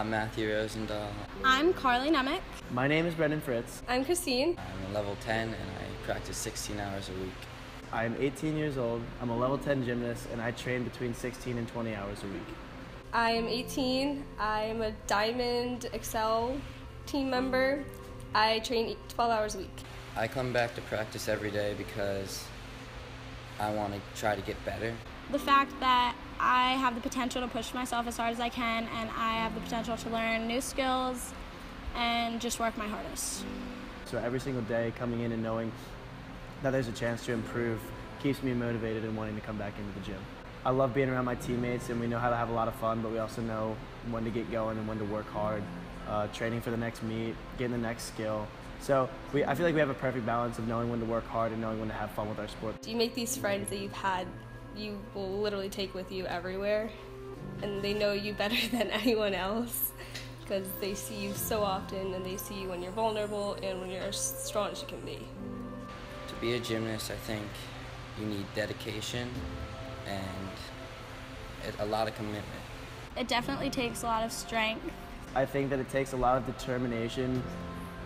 I'm Matthew Rosendahl. I'm Carly Nemec. My name is Brendan Fritz. I'm Christine. I'm a level 10 and I practice 16 hours a week. I'm 18 years old. I'm a level 10 gymnast and I train between 16 and 20 hours a week. I am 18. I'm a Diamond Excel team member. I train 12 hours a week. I come back to practice every day because I want to try to get better. The fact that I have the potential to push myself as hard as I can, and I have the potential to learn new skills and just work my hardest. So every single day coming in and knowing that there's a chance to improve keeps me motivated and wanting to come back into the gym. I love being around my teammates, and we know how to have a lot of fun, but we also know when to get going and when to work hard, training for the next meet, getting the next skill. So I feel like we have a perfect balance of knowing when to work hard and knowing when to have fun with our sport. You make these friends that you've had, you will literally take with you everywhere, and they know you better than anyone else because they see you so often, and they see you when you're vulnerable and when you're as strong as you can be. To be a gymnast, I think you need dedication and a lot of commitment. It definitely takes a lot of strength. I think that it takes a lot of determination.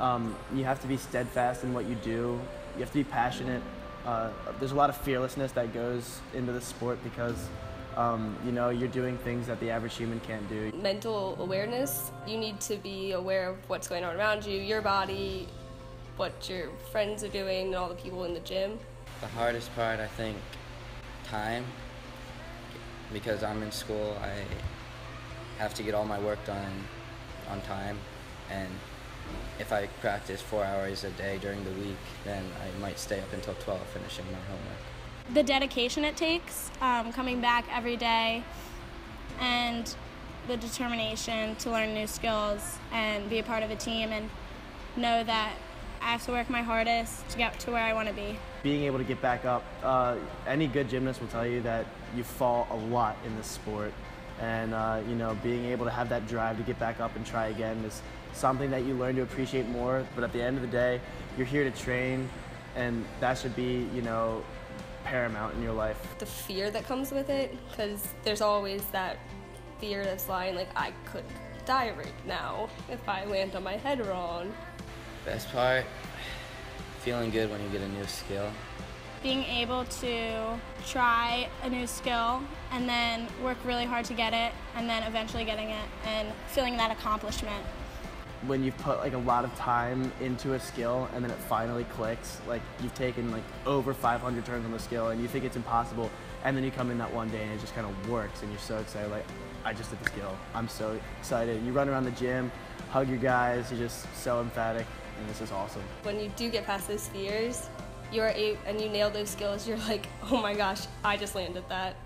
You have to be steadfast in what you do. You have to be passionate. There's a lot of fearlessness that goes into the sport because you know, you're doing things that the average human can't do. Mental awareness. You need to be aware of what's going on around you, your body, what your friends are doing, and all the people in the gym. The hardest part, I think, time. Because I'm in school, I have to get all my work done on time, and if I practice 4 hours a day during the week, then I might stay up until 12 finishing my homework. The dedication it takes, coming back every day, and the determination to learn new skills and be a part of a team and know that I have to work my hardest to get to where I want to be. Being able to get back up, any good gymnast will tell you that you fall a lot in this sport, and you know, being able to have that drive to get back up and try again is something that you learn to appreciate more. But at the end of the day, you're here to train, and that should be, you know, paramount in your life. The fear that comes with it, because there's always that fear that's lying, like, I could die right now if I land on my head wrong. Best part, feeling good when you get a new skill. Being able to try a new skill and then work really hard to get it, and then eventually getting it and feeling that accomplishment. When you've put like a lot of time into a skill and then it finally clicks, like you've taken like over 500 turns on the skill and you think it's impossible, and then you come in that one day and it just kind of works and you're so excited, like, I just did the skill, I'm so excited. You run around the gym, hug your guys, you're just so emphatic, and this is awesome. When you do get past those fears, and you nail those skills, you're like, oh my gosh, I just landed that.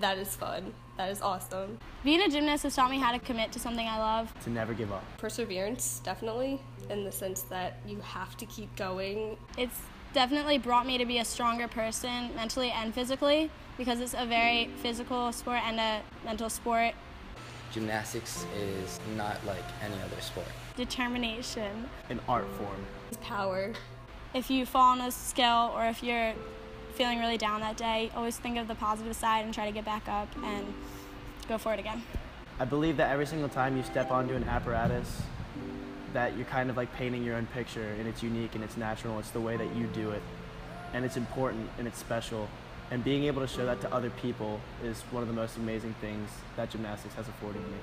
That is fun. That is awesome. Being a gymnast has taught me how to commit to something I love. To never give up. Perseverance, definitely, in the sense that you have to keep going. It's definitely brought me to be a stronger person, mentally and physically, because it's a very physical sport and a mental sport. Gymnastics is not like any other sport. Determination. An art form. Power. If you fall on a skill or if you're feeling really down that day, always think of the positive side and try to get back up and go for it again. I believe that every single time you step onto an apparatus, that you're kind of like painting your own picture, and it's unique and it's natural, it's the way that you do it, and it's important and it's special, and being able to show that to other people is one of the most amazing things that gymnastics has afforded me.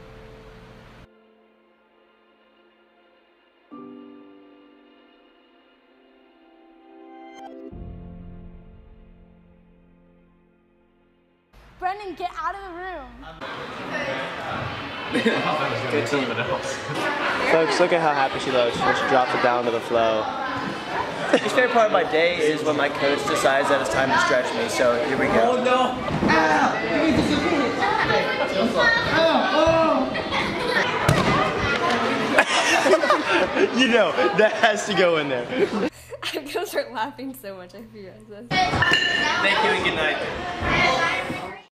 Brendan, get out of the room. Good team. Folks, look at how happy she looks when she drops it down to the flow. My favorite part of my day is when my coach decides that it's time to stretch me, so here we go. Oh no! Ah. You know, that has to go in there. I'm gonna start laughing so much, I feel like this. Thank you and good night.